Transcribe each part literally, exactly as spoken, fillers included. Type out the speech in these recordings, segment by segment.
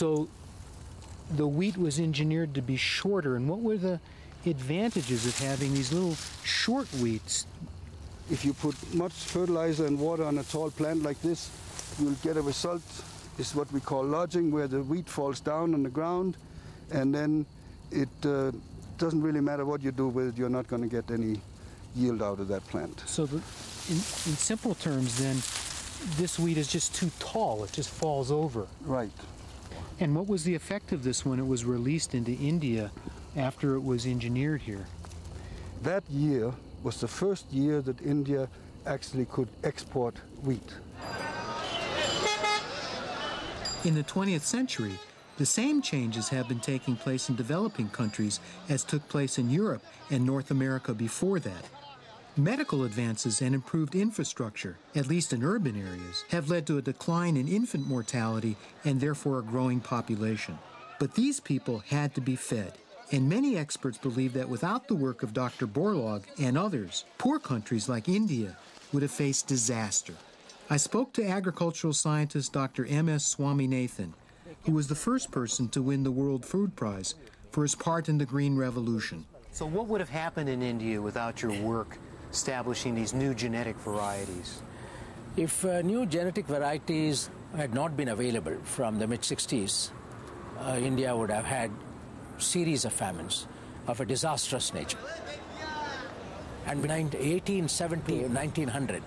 So the wheat was engineered to be shorter. And what were the advantages of having these little short wheats? If you put much fertilizer and water on a tall plant like this, you'll get a result. It's what we call lodging, where the wheat falls down on the ground, and then it uh, doesn't really matter what you do with it, you're not going to get any yield out of that plant. So the, in, in simple terms then, this wheat is just too tall, it just falls over. Right. And what was the effect of this when it was released into India after it was engineered here? That year was the first year that India actually could export wheat. In the twentieth century, the same changes have been taking place in developing countries as took place in Europe and North America before that. Medical advances and improved infrastructure, at least in urban areas, have led to a decline in infant mortality and therefore a growing population. But these people had to be fed, and many experts believe that without the work of Doctor Borlaug and others, poor countries like India would have faced disaster. I spoke to agricultural scientist Doctor M S Swaminathan, who was the first person to win the World Food Prize for his part in the Green Revolution. So what would have happened in India without your work establishing these new genetic varieties? If uh, new genetic varieties had not been available from the mid sixties, uh, India would have had a series of famines of a disastrous nature. And between eighteen seventy and nineteen hundred,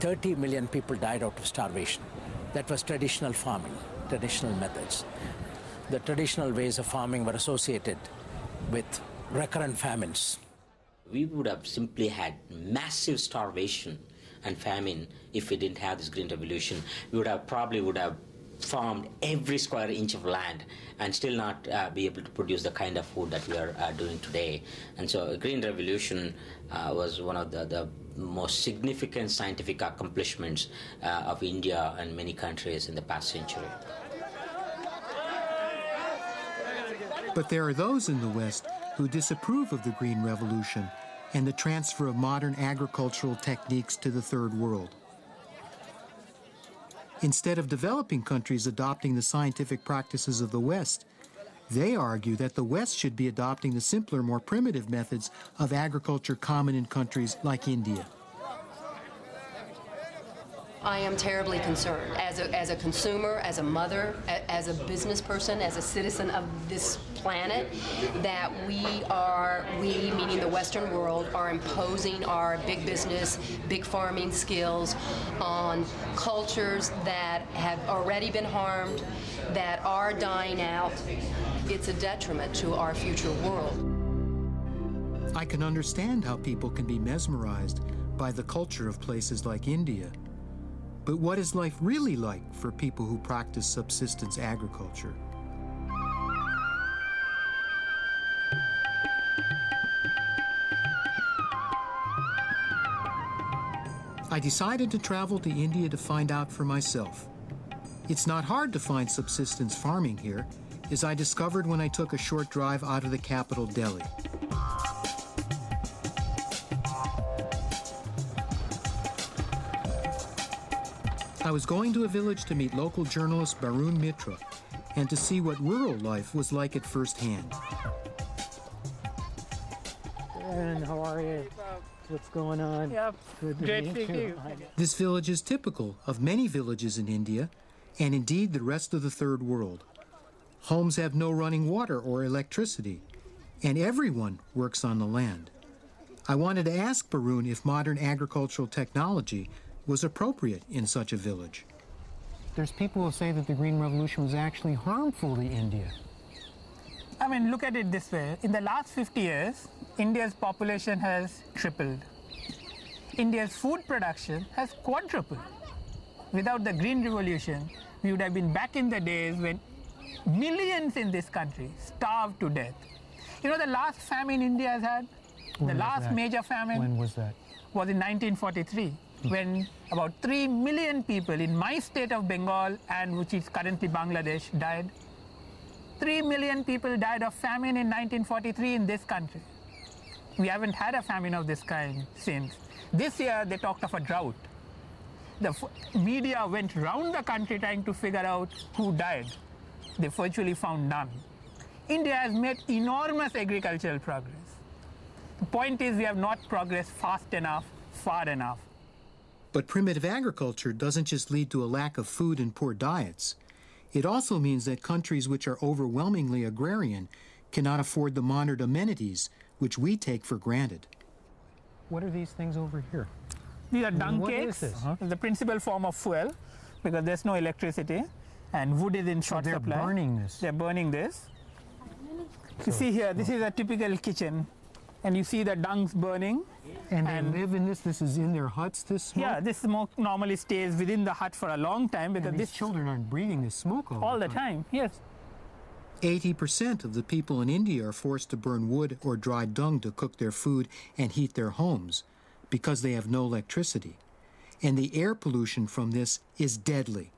thirty million people died out of starvation. That was traditional farming, traditional methods. The traditional ways of farming were associated with recurrent famines. We would have simply had massive starvation and famine if we didn't have this Green Revolution. We would have probably would have farmed every square inch of land and still not uh, be able to produce the kind of food that we are uh, doing today. And so the Green Revolution uh, was one of the, the most significant scientific accomplishments uh, of India and many countries in the past century. But there are those in the West who disapprove of the Green Revolution and the transfer of modern agricultural techniques to the Third World. Instead of developing countries adopting the scientific practices of the West, they argue that the West should be adopting the simpler, more primitive methods of agriculture common in countries like India. I am terribly concerned as a, as a consumer, as a mother, a, as a business person, as a citizen of this planet, that we are, we, meaning the Western world, are imposing our big business, big farming skills on cultures that have already been harmed, that are dying out. It's a detriment to our future world. I can understand how people can be mesmerized by the culture of places like India. But what is life really like for people who practice subsistence agriculture? I decided to travel to India to find out for myself. It's not hard to find subsistence farming here, as I discovered when I took a short drive out of the capital, Delhi. I was going to a village to meet local journalist Barun Mitra and to see what rural life was like at first hand. Aaron, how are you? What's going on? Yep. Good to Great meet you. you. This village is typical of many villages in India and indeed the rest of the Third World. Homes have no running water or electricity, and everyone works on the land. I wanted to ask Barun if modern agricultural technology was appropriate in such a village. There's people who say that the Green Revolution was actually harmful to India. I mean, look at it this way. In the last fifty years, India's population has tripled. India's food production has quadrupled. Without the Green Revolution, we would have been back in the days when millions in this country starved to death. You know the last famine India has had? When the last that? major famine? When was that? Was in nineteen forty-three. When about three million people in my state of Bengal, and which is currently Bangladesh, died. three million people died of famine in nineteen forty-three in this country. We haven't had a famine of this kind since. This year they talked of a drought. The media went round the country trying to figure out who died. they virtually found none. India has made enormous agricultural progress. The point is, we have not progressed fast enough, far enough. But primitive agriculture doesn't just lead to a lack of food and poor diets. It also means that countries which are overwhelmingly agrarian cannot afford the modern amenities which we take for granted. What are these things over here? These are dung what cakes. Is uh-huh. The principal form of fuel, because there's no electricity, and wood is in short so they're supply. They're burning this. They're burning this. So you see here, this is a typical kitchen. And you see the dungs burning. And they and live in this, this is in their huts, this smoke? Yeah, this smoke normally stays within the hut for a long time because and these this children aren't breathing this smoke all, all the time. time. Yes. eighty percent of the people in India are forced to burn wood or dry dung to cook their food and heat their homes because they have no electricity. And the air pollution from this is deadly.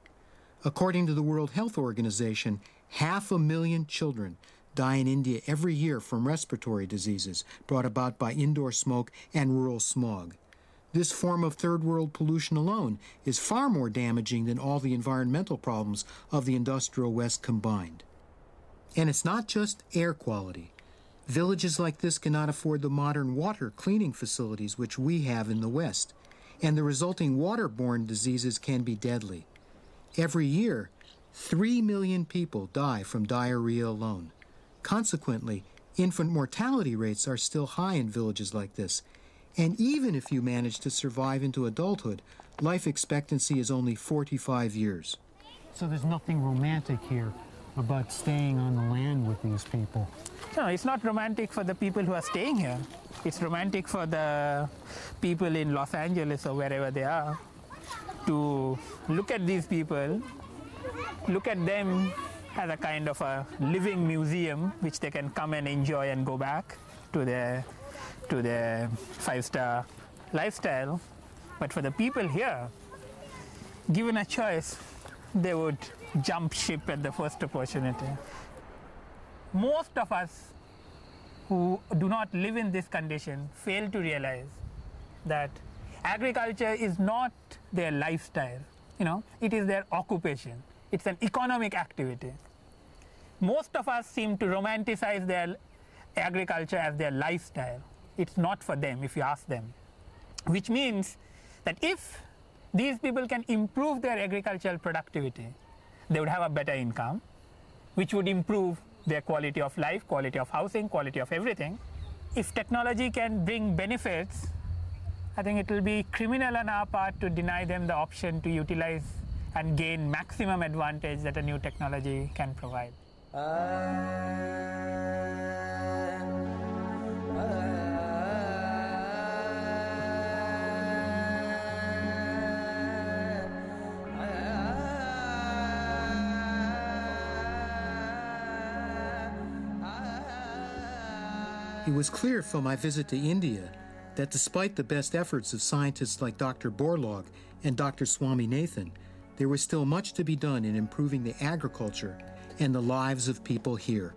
According to the World Health Organization, half a million children die in India every year from respiratory diseases brought about by indoor smoke and rural smog. This form of third world pollution alone is far more damaging than all the environmental problems of the industrial West combined. And it's not just air quality. Villages like this cannot afford the modern water cleaning facilities which we have in the West, and the resulting waterborne diseases can be deadly. Every year, three million people die from diarrhea alone. Consequently, infant mortality rates are still high in villages like this. And even if you manage to survive into adulthood, life expectancy is only forty-five years. So there's nothing romantic here about staying on the land with these people. No, it's not romantic for the people who are staying here. It's romantic for the people in Los Angeles or wherever they are to look at these people, look at them as a kind of a living museum which they can come and enjoy and go back to their, to their five-star lifestyle. But for the people here, given a choice, they would jump ship at the first opportunity. Most of us who do not live in this condition fail to realize that agriculture is not their lifestyle, you know, it is their occupation. It's an economic activity. Most of us seem to romanticize their agriculture as their lifestyle. It's not for them if you ask them. Which means that if these people can improve their agricultural productivity, they would have a better income, which would improve their quality of life, quality of housing, quality of everything. If technology can bring benefits, I think it will be criminal on our part to deny them the option to utilize and gain maximum advantage that a new technology can provide. Uh, uh. It was clear from my visit to India that despite the best efforts of scientists like Doctor Borlaug and Doctor Swaminathan, there was still much to be done in improving the agriculture and the lives of people here.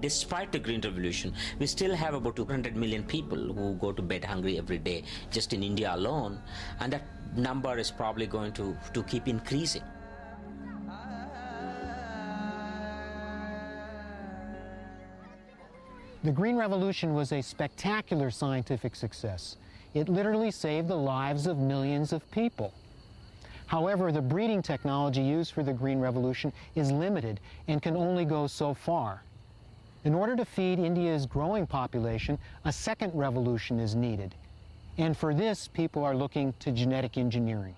Despite the Green Revolution, we still have about two hundred million people who go to bed hungry every day, just in India alone, and that number is probably going to, to keep increasing. The Green Revolution was a spectacular scientific success. It literally saved the lives of millions of people. However, the breeding technology used for the Green Revolution is limited and can only go so far. In order to feed India's growing population, a second revolution is needed. And for this, people are looking to genetic engineering.